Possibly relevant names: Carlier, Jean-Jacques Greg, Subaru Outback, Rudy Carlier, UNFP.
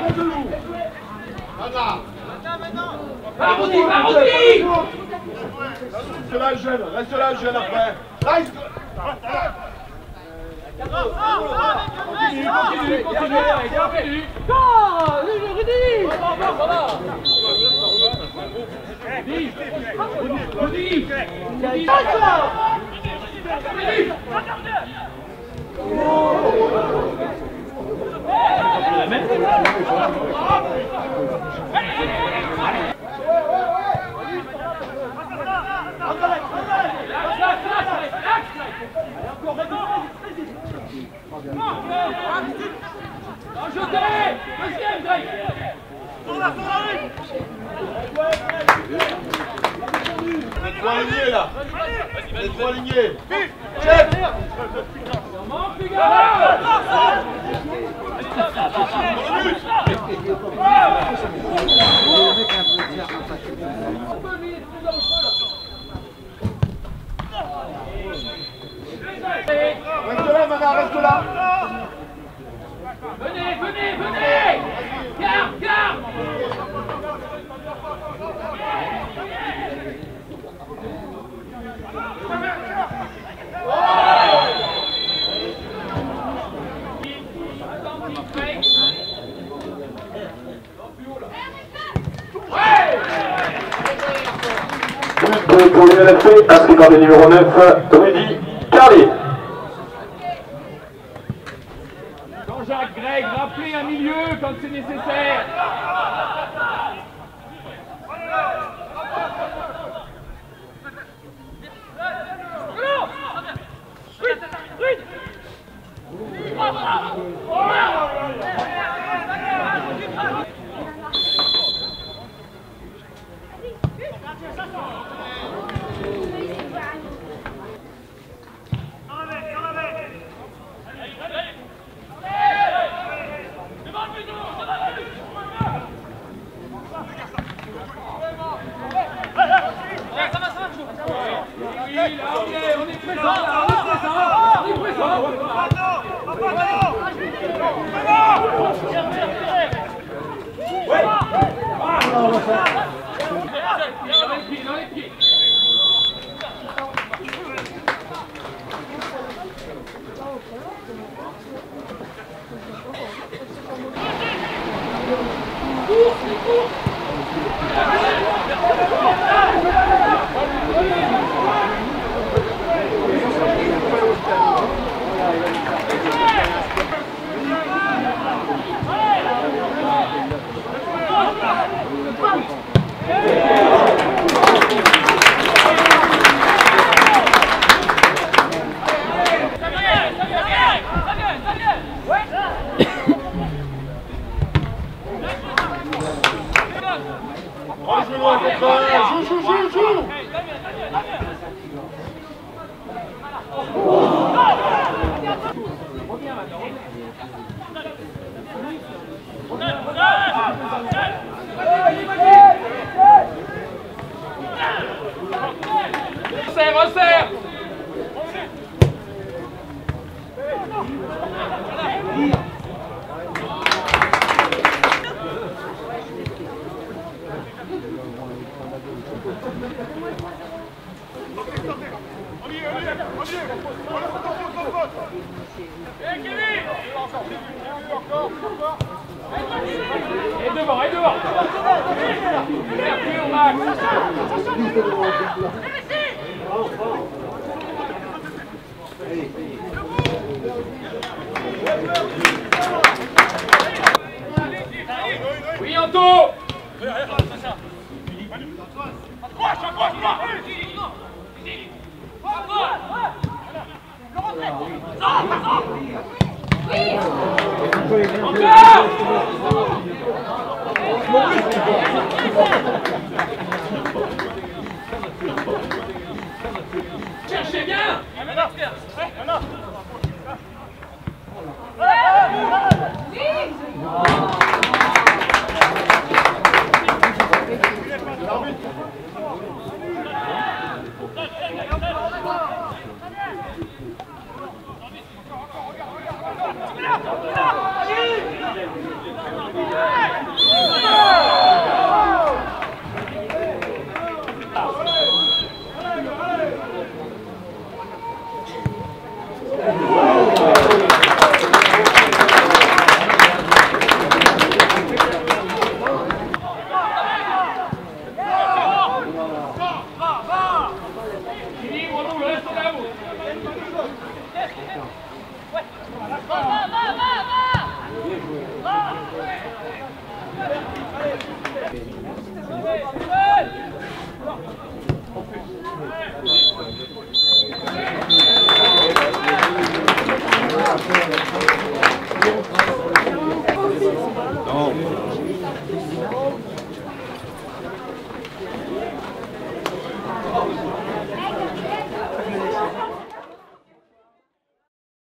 travail. Arrondi. Reste là, jeune. Reste là, jeune, après. Reste. Continue. Go, Rudy. Pour l'UNFP, inscrit par le numéro 9, Rudy Carlier. Jean-Jacques Greg, rappelez un milieu quand c'est nécessaire. Cherchez bien.